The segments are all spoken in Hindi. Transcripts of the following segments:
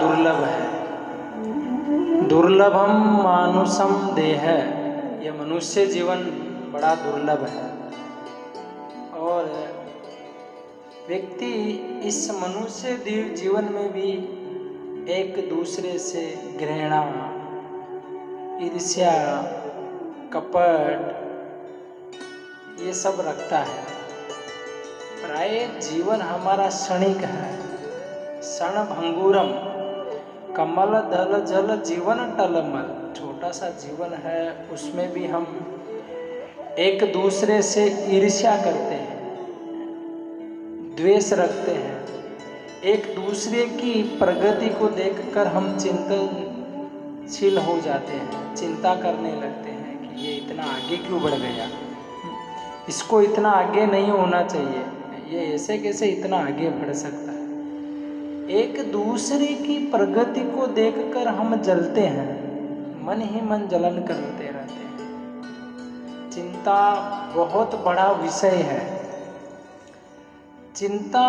दुर्लभ है। दुर्लभम मानुषम देह, यह मनुष्य जीवन बड़ा दुर्लभ है और व्यक्ति इस मनुष्य जीवन में भी एक दूसरे से घृणा, ईर्ष्या, कपट ये सब रखता है। प्राय जीवन हमारा क्षणिक है। क्षण भंगुरम कमल दल जल जीवन टलमल, छोटा सा जीवन है उसमें भी हम एक दूसरे से ईर्ष्या करते हैं, द्वेष रखते हैं। एक दूसरे की प्रगति को देखकर हम चिंतनशील हो जाते हैं, चिंता करने लगते हैं कि ये इतना आगे क्यों बढ़ गया, इसको इतना आगे नहीं होना चाहिए, ये ऐसे कैसे इतना आगे बढ़ सकता है। एक दूसरे की प्रगति को देखकर हम जलते हैं, मन ही मन जलन करते रहते हैं। चिंता बहुत बड़ा विषय है। चिंता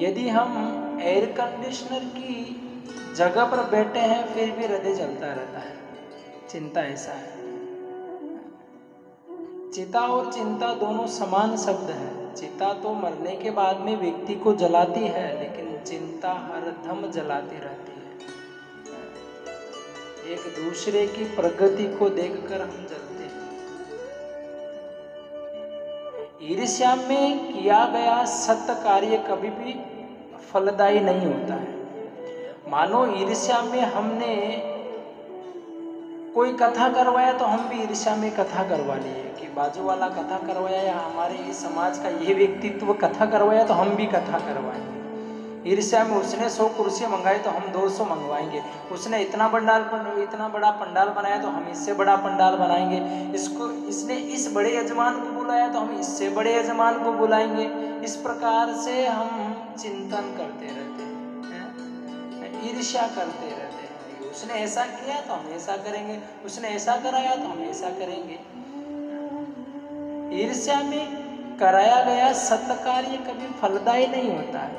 यदि हम एयर कंडीशनर की जगह पर बैठे हैं फिर भी हृदय जलता रहता है, चिंता ऐसा है। चिता और चिंता दोनों समान शब्द है। चिता तो मरने के बाद में व्यक्ति को जलाती है, लेकिन चिंता हरदम जलाती रहती है। एक दूसरे की प्रगति को देखकर हम जलते हैं। ईर्ष्या में किया गया सत्य कार्य कभी भी फलदायी नहीं होता है। मानो ईर्ष्या में हमने कोई कथा करवाया तो हम भी ईर्ष्या में कथा करवा लिए कि बाजू वाला कथा करवाया या हमारे इस समाज का ये व्यक्तित्व कथा करवाया तो हम भी कथा करवाएंगे। ईर्ष्या में उसने 100 कुर्सी मंगाई तो हम 200 मंगवाएंगे, उसने इतना बड़ा पंडाल बनाया तो हम इससे बड़ा पंडाल बनाएंगे, इसको इसने इस बड़े यजमान को बुलाया तो हम इससे बड़े यजमान को बुलाएंगे। इस प्रकार से हम चिंतन करते रहते हैं, ईर्ष्या करते रहते हैं। उसने ऐसा किया तो हम ऐसा करेंगे, उसने ऐसा कराया तो हम ऐसा करेंगे। ईर्ष्या में कराया गया सत्कार्य कभी फलदायी नहीं होता है,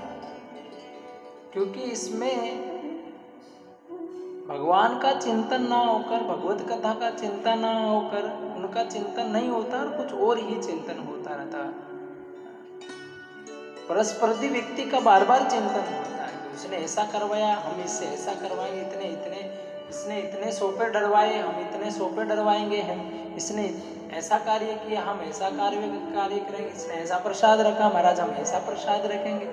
क्योंकि इसमें भगवान का चिंतन ना होकर, भगवत कथा का चिंतन ना होकर उनका चिंतन नहीं होता और कुछ और ही चिंतन होता रहता है। परस्पर्धी व्यक्ति का बार बार चिंतन होता है, उसने ऐसा करवाया हम इससे ऐसा करवाएंगे, इसने इतने सोपे डरवाए हम इतने सोपे डरवाएंगे, हम इसने ऐसा कार्य किया हम ऐसा कार्य करेंगे, इसने ऐसा प्रसाद रखा महाराज हम ऐसा प्रसाद रखेंगे।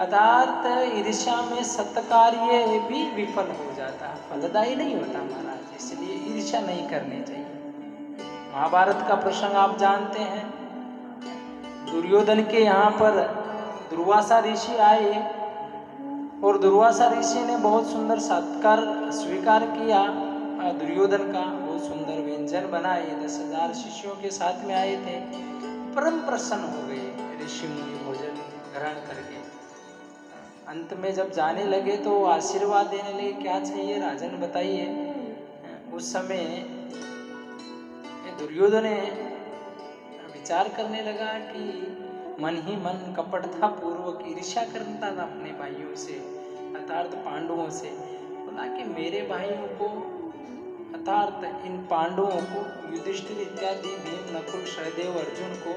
अर्थात ईर्ष्या में सत्कार्य भी विफल हो जाता है, फलदायी नहीं होता महाराज, इसलिए ईर्ष्या नहीं करनी चाहिए। महाभारत का प्रसंग आप जानते हैं। दुर्योधन के यहाँ पर दुर्वासा ऋषि आए और दुर्वासा ऋषि ने बहुत सुंदर सत्कार स्वीकार किया दुर्योधन का, बहुत सुंदर व्यंजन बनाए, 10,000 शिष्यों के साथ में आए थे, परम प्रसन्न हो गए ऋषि मुनि, भोजन ग्रहण करके। अंत में जब जाने लगे तो आशीर्वाद देने लगे, क्या चाहिए राजन बताइए। उस समय दुर्योधन ने विचार करने लगा कि मन ही मन कपटता पूर्वक ईर्ष्या करता था अपने भाइयों से, अर्थात पांडवों से। बोला कि मेरे भाइयों को अर्थात इन पांडवों को, युधिष्ठिर इत्यादि, भीम, नकुल, सहदेव, अर्जुन को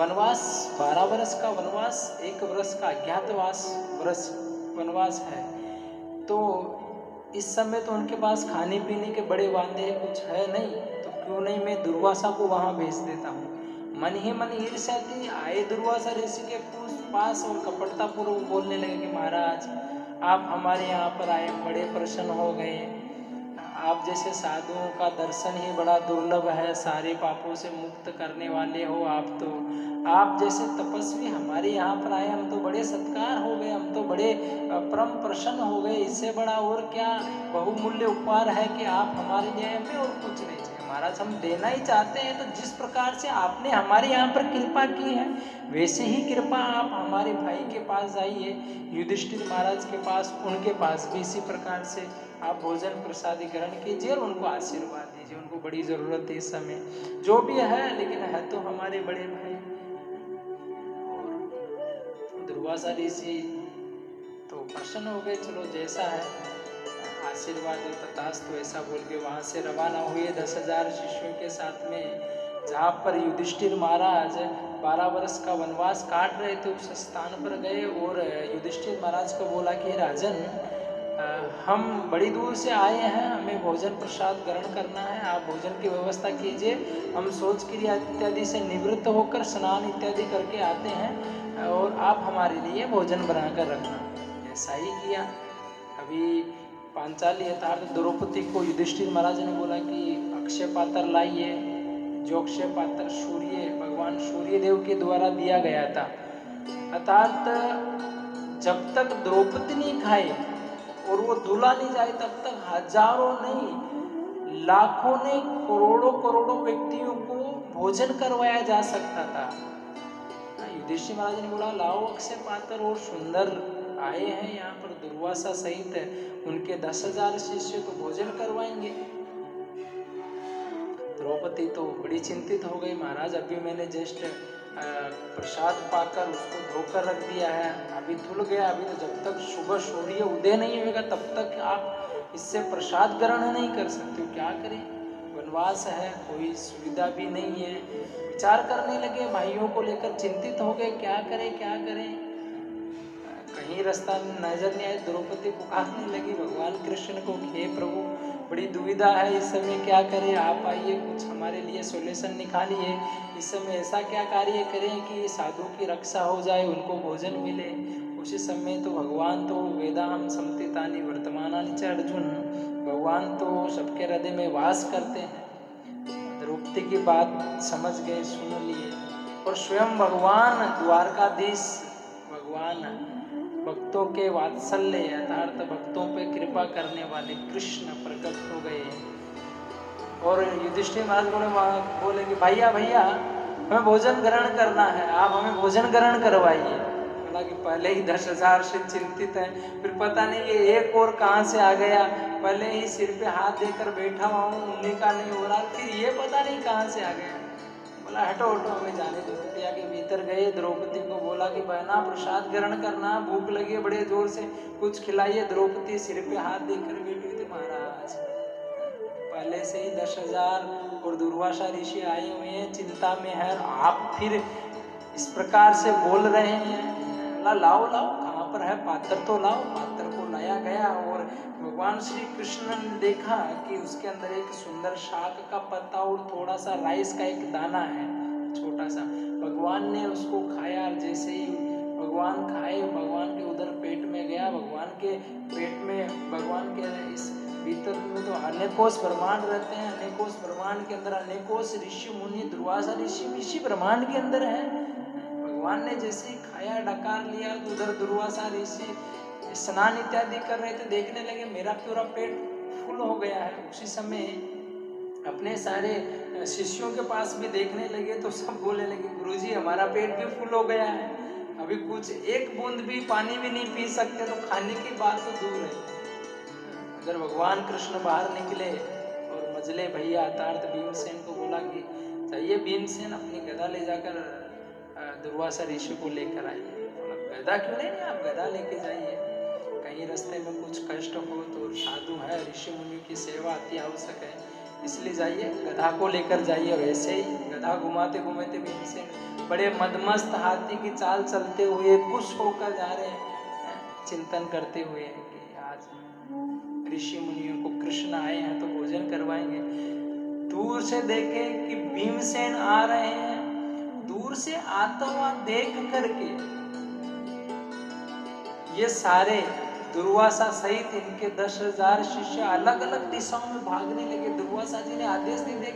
वनवास, 12 वर्ष का वनवास, 1 वर्ष का अज्ञातवास वनवास है। तो इस समय तो उनके पास खाने पीने के बड़े वादे कुछ है नहीं, तो क्यों नहीं मैं दुर्वासा को वहाँ भेज देता हूँ। मन ही मन ईर्ष्या थी, आए दुर्वासा ऋषि के पास और कपटतापूर्वक बोलने लगे कि महाराज आप हमारे यहाँ पर आए, बड़े प्रसन्न हो गए, आप जैसे साधुओं का दर्शन ही बड़ा दुर्लभ है, सारे पापों से मुक्त करने वाले हो आप, तो आप जैसे तपस्वी हमारे यहाँ पर आए, हम तो बड़े सत्कार हो गए, हम तो बड़े परम प्रसन्न हो गए, इससे बड़ा और क्या बहुमूल्य उपहार है कि आप हमारे लिए आए, हमें और कुछ नहीं चाहिए महाराज, हम देना ही चाहते हैं। तो जिस प्रकार से आपने हमारे यहाँ पर कृपा की है वैसे ही कृपा आप हमारे भाई के पास आइए, युधिष्ठिर महाराज के पास, उनके पास भी इसी प्रकार से आप भोजन प्रसाद ग्रहण कीजिए और उनको आशीर्वाद दीजिए, उनको बड़ी ज़रूरत है इस समय, जो भी है लेकिन है तो हमारे बड़े भाई। और दुर्वासा ऋषि तो तो प्रसन्न हो गए, चलो जैसा है आशीर्वाद तथास्तु ऐसा बोल के वहाँ से रवाना हुए 10,000 शिष्यों के साथ में, जहाँ पर युधिष्ठिर महाराज 12 वर्ष का वनवास काट रहे थे उस स्थान पर गए और युधिष्ठिर महाराज को बोला कि राजन हम बड़ी दूर से आए हैं, हमें भोजन प्रसाद ग्रहण करना है, आप भोजन की व्यवस्था कीजिए, हम शौच क्रिया इत्यादि से निवृत्त होकर स्नान इत्यादि करके आते हैं और आप हमारे लिए भोजन बना कर रखना। ऐसा ही किया। अभी पांचाली यथार्थ द्रौपदी को युधिष्ठिर महाराज ने बोला कि अक्षय पात्र लाइए, जो अक्षय पात्र सूर्य भगवान सूर्यदेव के द्वारा दिया गया था। अर्थात जब तक द्रौपदी नहीं खाए और वो धुला नहीं जाए तब तक हजारों नहीं लाखों ने करोड़ों करोड़ों व्यक्तियों को भोजन करवाया जा सकता था। युधिष्ठिर महाराज ने बोला लाओ अक्षय पात्र और सुंदर आए हैं यहाँ पर दुर्वासा सहित उनके 10,000 शिष्य को भोजन करवाएंगे। द्रौपदी तो बड़ी चिंतित हो गई, महाराज अभी मैंने जस्ट प्रसाद पाकर उसको धोकर रख दिया है, अभी धुल गया, अभी तो जब तक सुबह सूर्य उदय नहीं होगा तब तक आप इससे प्रसाद ग्रहण नहीं कर सकते हो, क्या करें, वनवास है, कोई सुविधा भी नहीं है। विचार करने लगे, भाइयों को लेकर चिंतित हो गए, क्या करें क्या करें। कहीं रास्ता नजर नहीं आए, द्रौपदी पुकारने लगी भगवान कृष्ण को, हे प्रभु बड़ी दुविधा है इस समय, क्या करें, आप आइए कुछ हमारे लिए सोल्यूशन निकालिए, इस समय ऐसा क्या कार्य करें कि साधु की रक्षा हो जाए, उनको भोजन मिले। उसी समय तो भगवान तो वेदाम समतितानि वर्तमानानि च अर्जुन, भगवान तो सबके हृदय में वास करते हैं। द्रौपदी की बात समझ गए, सुन लिए और स्वयं भगवान द्वारकाधीश भगवान भक्तों के वात्सल्य यथार्थ भक्तों पे कृपा करने वाले कृष्ण प्रकट हो गए। और युधिष्ठिर महाराज बोले कि भैया भैया हमें भोजन ग्रहण करना है, आप हमें भोजन ग्रहण करवाइए। बोला कि पहले ही 10,000 से चिंतित है, फिर पता नहीं ये एक और कहाँ से आ गया, पहले ही सिर पे हाथ देकर बैठा हुआ हूँ, उन्हीं का नहीं हो रहा, फिर ये पता नहीं कहाँ से आ गया। बोला हटो हटो हमें जाने दो। कुटिया के भीतर गए, द्रौपदी को बोला कि बहना प्रसाद ग्रहण करना, भूख लगी है बड़े जोर से, कुछ खिलाइए। द्रौपदी सिर पे हाथ देकर बैठी थी, महाराज पहले से ही 10,000 और दुर्वासा ऋषि आए हुए हैं, चिंता में है, आप फिर इस प्रकार से बोल रहे हैं। बोला लाओ लाओ कहाँ पर है पात्र, तो लाओ। पात्र को लाया गया और भगवान श्री कृष्ण ने देखा कि उसके अंदर एक सुंदर शाक का पत्ता और थोड़ा सा राइस का एक दाना है छोटा सा। भगवान ने उसको खाया, जैसे ही भगवान खाए भगवान के उधर पेट में गया, भगवान के पेट में, भगवान के इस भीतर में तो अनेकोश ब्रह्मांड रहते हैं, अनेकोश ब्रह्मांड के अंदर अनेकोश ऋषि मुनि, दुर्वासा ऋषि इसी ब्रह्मांड के अंदर है। भगवान ने जैसे ही खाया डकार लिया, उधर दुर्वासा ऋषि स्नान इत्यादि कर रहे थे, देखने लगे मेरा पूरा पेट फुल हो गया है। उसी समय अपने सारे शिष्यों के पास भी देखने लगे, तो सब बोलने लगे गुरुजी हमारा पेट भी फुल हो गया है, अभी कुछ एक बूंद भी पानी भी नहीं पी सकते, तो खाने की बात तो दूर है। अगर भगवान कृष्ण बाहर निकले और मजले भैया अर्थात भीमसेन को बोला कि चाहिए भीमसेन अपनी गदा ले जाकर दुर्वासा ऋषि को लेकर आइए। गदा क्यों नहीं, आप गदा लेके जाइए, कहीं रास्ते में कुछ कष्ट हो तो साधु है ऋषि मुनि की सेवा अति आवश्यक है, इसलिए जाइए गधा को लेकर जाइए। वैसे ही गधा घुमाते घुमाते भीमसेन बड़े मदमस्त हाथी की चाल चलते हुए खुश होकर जा रहे हैं, चिंतन करते हुए कि आज ऋषि मुनियों को कृष्ण आए हैं तो भोजन करवाएंगे। दूर से देखे कि भीमसेन आ रहे हैं, दूर से आता हुआ देख करके ये सारे दुर्वासा सहित इनके 10,000 शिष्य अलग अलग दिशाओं में भागने लगे। दुर्वासा जी ने आदेश दे दिया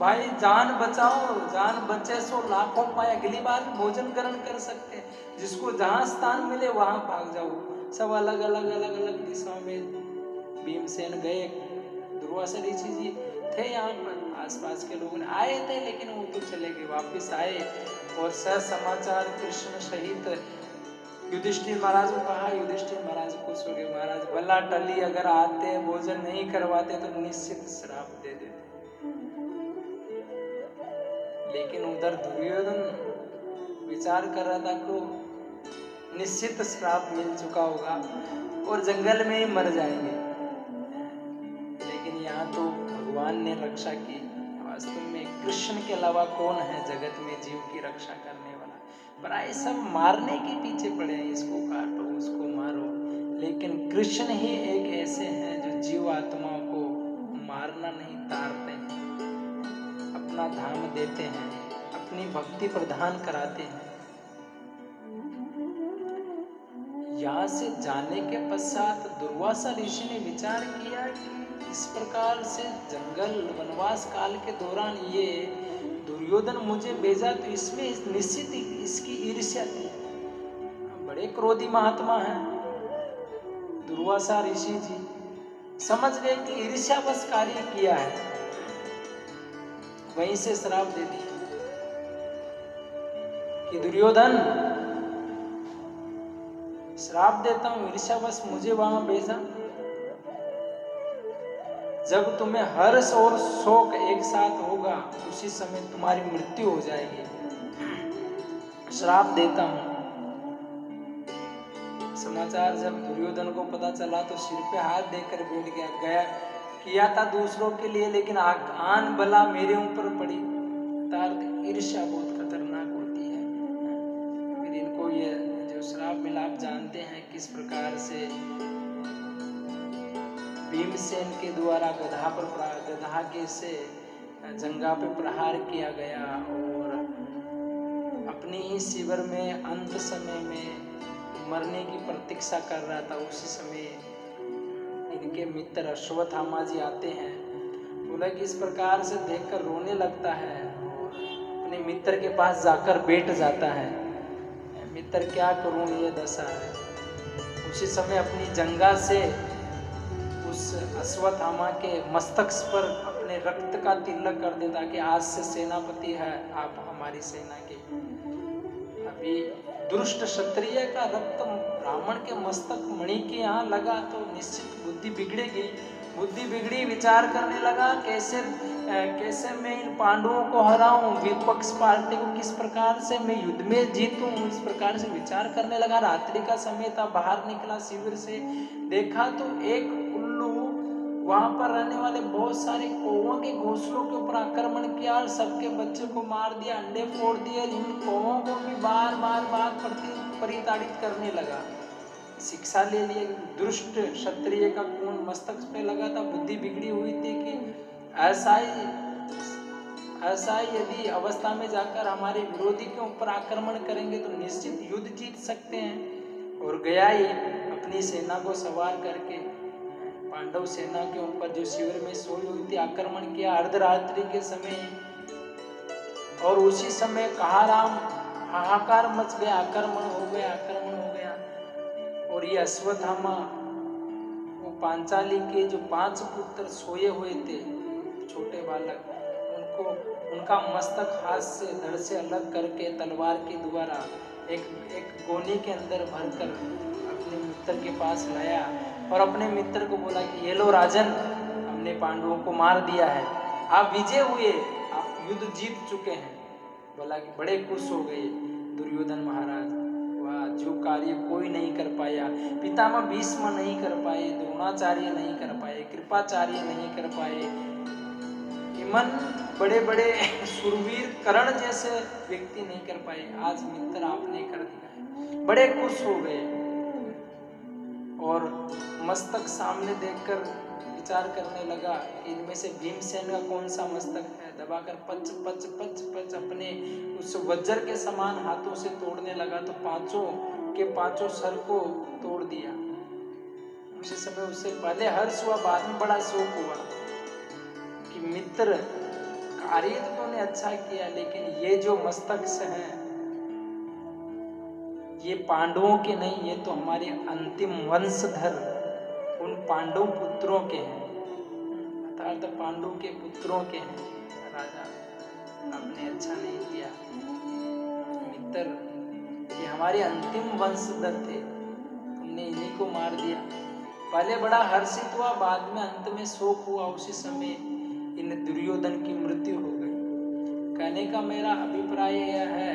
भाई जान बचाओ, जान बचे सो लाखों पाए, अगली बार भोजन ग्रहण कर सकते हैं, जिसको जहाँ स्थान मिले वहाँ भाग जाओ। सब अलग अलग अलग अलग दिशाओं में भीमसेन गए। दुर्वासा ऋषि जी थे यहाँ पर, आसपास के लोग आए थे लेकिन वो तो चले गए, वापिस आए और समाचार कृष्ण सहित युधिष्ठिर महाराज को कहा। युधिष्ठिर महाराज खुश हो गए, महाराज भला टली अगर आते भोजन नहीं करवाते तो निश्चित श्राप दे देते। लेकिन उधर दुर्योधन विचार कर रहा था कि निश्चित श्राप मिल चुका होगा और जंगल में ही मर जाएंगे। लेकिन यहाँ तो भगवान ने रक्षा की। वास्तव में कृष्ण के अलावा कौन है जगत में जीव की रक्षा करने वाला? प्राय सब मारने के पीछे पड़े हैं, इसको काटो उसको मारो, लेकिन कृष्ण ही एक ऐसे हैं जो जीव आत्माओं को मारना नहीं तारते, अपना धाम देते हैं, अपनी भक्ति प्रदान कराते हैं। यहाँ से जाने के पश्चात दुर्वासा ऋषि ने विचार किया कि इस प्रकार से जंगल वनवास काल के दौरान ये दुर्योधन मुझे भेजा तो इसमें निश्चित इसकी ईर्ष्या थी। बड़े क्रोधी महात्मा हैं दुर्वासा ऋषि जी, समझ गए कि ईर्ष्यावश कार्य किया है, वहीं से श्राप दे दी कि दुर्योधन श्राप देता हूं, ईर्ष्यावश मुझे वहां भेजा। जब तुम्हें हर्ष और शोक एक साथ होगा उसी समय तुम्हारी मृत्यु हो जाएगी, श्राप देता हूं। समाचार जब दुर्योधन को पता चला तो सिर पे हाथ देकर बैठ गया। किया था दूसरों के लिए लेकिन आन बला मेरे ऊपर पड़ी। ईर्ष्या बहुत खतरनाक होती है। फिर इनको ये श्राप मिला, आप जानते हैं किस प्रकार से भीमसेन के द्वारा गधा के से जंगा पे प्रहार किया गया और अपनी ही शिविर में अंत समय में मरने की प्रतीक्षा कर रहा था। उसी समय इनके मित्र अश्वत्थामा जी आते हैं, बोला कि इस प्रकार से देखकर रोने लगता है और अपने मित्र के पास जाकर बैठ जाता है। मित्र क्या करूं ये दशा है। उसी समय अपनी जंगा से उस अश्वत्थामा के मस्तक पर अपने रक्त का तिलक कर देता कि आज से सेनापति है आप हमारी सेना के। अभी दुष्ट क्षत्रिय का रक्त ब्राह्मण के मस्तक मणि के यहाँ लगा तो निश्चित बुद्धि बिगड़ेगी। बुद्धि बिगड़ी, विचार करने लगा कैसे मैं इन पांडवों को हराऊं, विपक्ष पार्टी को किस प्रकार से मैं युद्ध में जीतूं, इस प्रकार से विचार करने लगा। रात्रि का समय था, बाहर निकला शिविर से, देखा तो एक उल्लू वहां पर रहने वाले बहुत सारे कौवों के घोंसलों के ऊपर आक्रमण किया और सबके बच्चों को मार दिया, अंडे फोड़ दिए। इन कौवों को भी बार बार बार परिताड़ित करने लगा। शिक्षा ले लिए, दुष्ट क्षत्रिय का खून मस्तक पे लगा था, बुद्धि बिगड़ी हुई थी कि ऐसा ही यदि अवस्था में जाकर हमारे विरोधी के ऊपर आक्रमण करेंगे तो निश्चित युद्ध जीत सकते हैं। और गया ही अपनी सेना को सवार करके पांडव सेना के ऊपर जो शिविर में सोई हुई थी आक्रमण किया अर्धरात्रि के समय। और उसी समय कहाराम हाहाकार मच गया, आक्रमण हो गया। और ये अश्वत्थामा वो पांचाली के जो 5 पुत्र सोए हुए थे छोटे बालक, उनका मस्तक हाथ से धड़ से अलग करके तलवार के द्वारा एक गोनी के अंदर भरकर अपने मित्र के पास लाया और अपने मित्र को बोला कि ये लो राजन, हमने पांडवों को मार दिया है, आप विजय हुए, आप युद्ध जीत चुके हैं। बोला कि बड़े खुश हो गए दुर्योधन महाराज, जो कार्य कोई नहीं कर पाया, पितामह भीष्म नहीं कर पाए, द्रोणाचार्य नहीं कर पाए, कृपाचार्य नहीं कर पाए, इमन बड़े बड़े सुरवीर करण जैसे व्यक्ति नहीं कर पाए, आज मित्र आपने कर दिया। बड़े खुश हो गए और मस्तक सामने देखकर विचार करने लगा इनमें से भीमसेन का कौन सा मस्तक है, दबाकर पच पच पच पच अपने उस वज्र के समान हाथों से तोड़ने लगा तो 5 के 5 सर को तोड़ दिया। उसी समय उसे पहले हर्ष हुआ, बाद में बड़ा शोक हुआ कि मित्र कार्य तो उन्होंने अच्छा किया लेकिन ये जो मस्तक से है ये पांडवों के नहीं, ये तो हमारे अंतिम वंशधर उन पांडव पुत्रों के हैं, अर्थात पांडव के पुत्रों के हैं। राजा आपने अच्छा नहीं किया, मित्र ये हमारे अंतिम वंशधर थे, तुमने इन्हीं को मार दिया। पहले बड़ा हर्षित हुआ, बाद में अंत में शोक हुआ। उसी समय इन दुर्योधन की मृत्यु हो गई। कहने का मेरा अभिप्राय यह है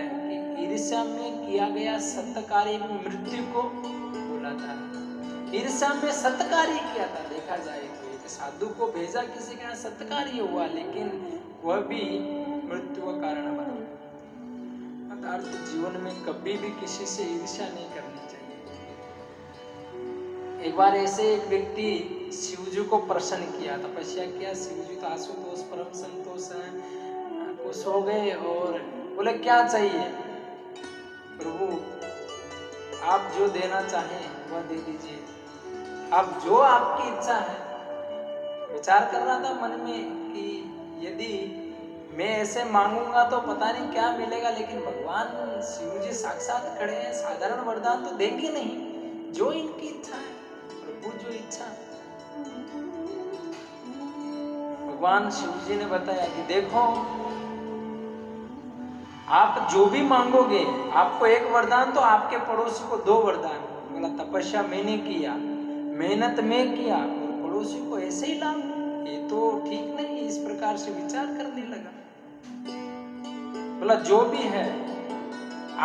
कि ईर्ष्या में किया गया सत्कार्य में मृत्यु को बोला था। ईर्ष्या में सत्कार्य किया था। देखा जाए तो एक साधु को भेजा किसी के यहाँ सत्कार्य हुआ, लेकिन वह भी मृत्यु का कारण बना। अर्थात जीवन में कभी भी किसी से ईर्ष्या नहीं करनी चाहिए। एक बार ऐसे एक व्यक्ति शिवजी को प्रसन्न किया, तपस्या किया। शिवजी तो आशुतोष परम संतोष है, खुश हो गए और बोले क्या चाहिए प्रभु, आप जो देना चाहें वह दे दीजिए, आप जो आपकी इच्छा है। विचार कर रहा था मन में कि यदि मैं ऐसे मांगूंगा तो पता नहीं क्या मिलेगा, लेकिन भगवान शिवजी साक्षात खड़े हैं, साधारण वरदान तो देंगे नहीं, जो इनकी इच्छा है प्रभु जो इच्छा। भगवान शिवजी ने बताया कि देखो आप जो भी मांगोगे, आपको एक वरदान तो आपके पड़ोसी को दो वरदान। बोला तपस्या मैंने किया, मेहनत में किया, पड़ोसी को ऐसे ही लाऊं, ये तो ठीक नहीं। इस प्रकार से विचार करने लगा। बोला जो भी है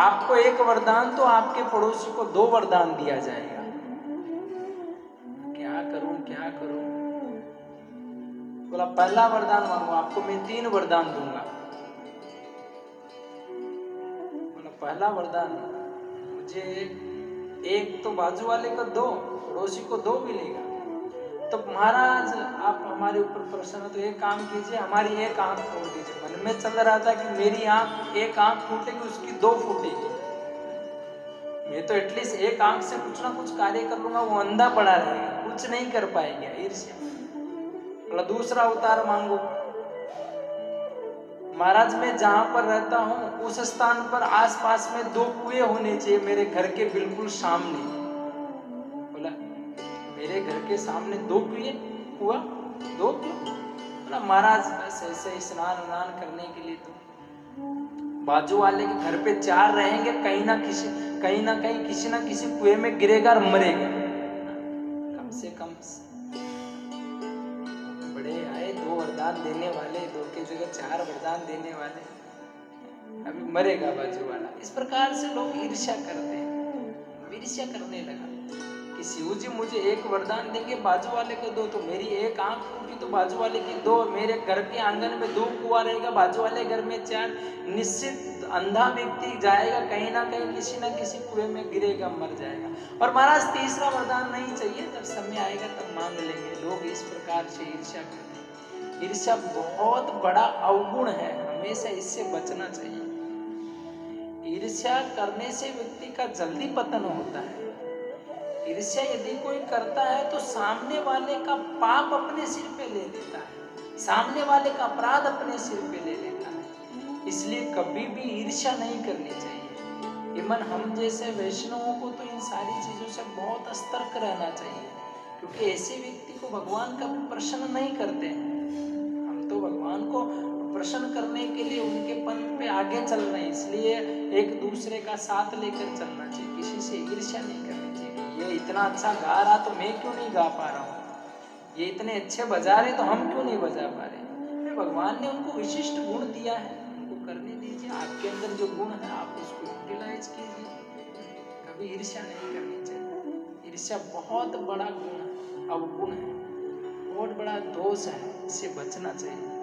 आपको एक वरदान तो आपके पड़ोसी को दो वरदान दिया जाएगा। क्या करूं? बोला पहला वरदान मांगो, आपको मैं तीन वरदान दूंगा। बोला पहला वरदान मुझे एक तो बाजू वाले को दो, पड़ोसी को दो मिलेगा। तो महाराज आप हमारे ऊपर प्रसन्न है तो एक काम कीजिए, हमारी एक आंख फोड़ दीजिए। मन में चल रहा था कि मेरी आंख एक आंख फूटेगी, उसकी दो फूटेगी, मैं तो एटलीस्ट एक आंख से कुछ ना कुछ कार्य कर लूंगा, वो अंधा पड़ा रहेगा, कुछ नहीं कर पाएंगे ईर्ष्या। बोला दूसरा अवतार मांगो। महाराज मैं जहां पर रहता हूं उस स्थान पर आसपास में दो कुएं होने चाहिए, मेरे घर के बिल्कुल सामने। बोला मेरे घर के सामने दो कुआं, दो कुएं? बोला महाराज बस ऐसे स्नान उनान करने के लिए। तो बाजू वाले के घर पे चार रहेंगे, कहीं ना कहीं किसी ना किसी कुएं में गिरेगा और मरेगा। से कम बड़े आए दो वरदान देने वाले, दो के जगह चार वरदान देने वाले, अभी मरेगा बाजू वाला। इस प्रकार से लोग ईर्ष्या करते हैं। ईर्ष्या करने लगा कि शिव जी मुझे एक वरदान देंगे, बाजू वाले को दो, तो मेरी एक आंख फूटी तो बाजू वाले की दो, मेरे घर के आंगन में दो कुआं रहेगा, बाजू वाले घर में चार। निश्चित अंधा व्यक्ति जाएगा, कहीं ना कहीं किसी ना किसी कुएं में गिरेगा, मर जाएगा। और महाराज तीसरा वरदान नहीं चाहिए, जब समय आएगा तब मांग लेंगे। लोग इस प्रकार से ईर्ष्या करते हैं। ईर्ष्या बहुत बड़ा अवगुण है, हमेशा इससे बचना चाहिए। ईर्ष्या करने से व्यक्ति का जल्दी पतन होता है। ईर्ष्या यदि कोई करता है तो सामने वाले का पाप अपने सिर पे ले लेता है, सामने वाले का अपराध अपने सिर पे ले लेता है। इसलिए कभी भी ईर्ष्या नहीं करनी चाहिए। इमन हम जैसे वैष्णवों को तो इन सारी चीज़ों से बहुत सतर्क रहना चाहिए, क्योंकि ऐसे व्यक्ति को भगवान का प्रसन्न नहीं करते हैं। हम तो भगवान को प्रसन्न करने के लिए उनके पंथ पे आगे चल रहे हैं, इसलिए एक दूसरे का साथ लेकर चलना चाहिए, किसी से ईर्ष्या नहीं करनी चाहिए। ये इतना अच्छा गा रहा तो मैं क्यों नहीं गा पा रहा हूँ, ये इतने अच्छे बजा रहे तो हम क्यों नहीं बजा पा रहे। भगवान ने उनको विशिष्ट गुण दिया है, उनको करने दीजिए। आपके अंदर जो गुण है आप उसको रियलाइज कीजिए। कभी ईर्ष्या नहीं करनी चाहिए। ईर्ष्या बहुत बड़ा गुण है, अवगुण है, बहुत बड़ा दोष है, इससे बचना चाहिए।